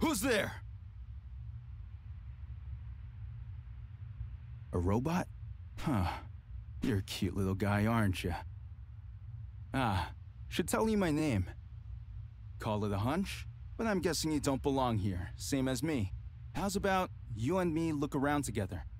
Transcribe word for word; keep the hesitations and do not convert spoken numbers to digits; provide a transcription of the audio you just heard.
Who's there? A robot? Huh. You're a cute little guy, aren't you? Ah, should tell you my name. Call it a hunch, but I'm guessing you don't belong here, same as me. How's about you and me look around together?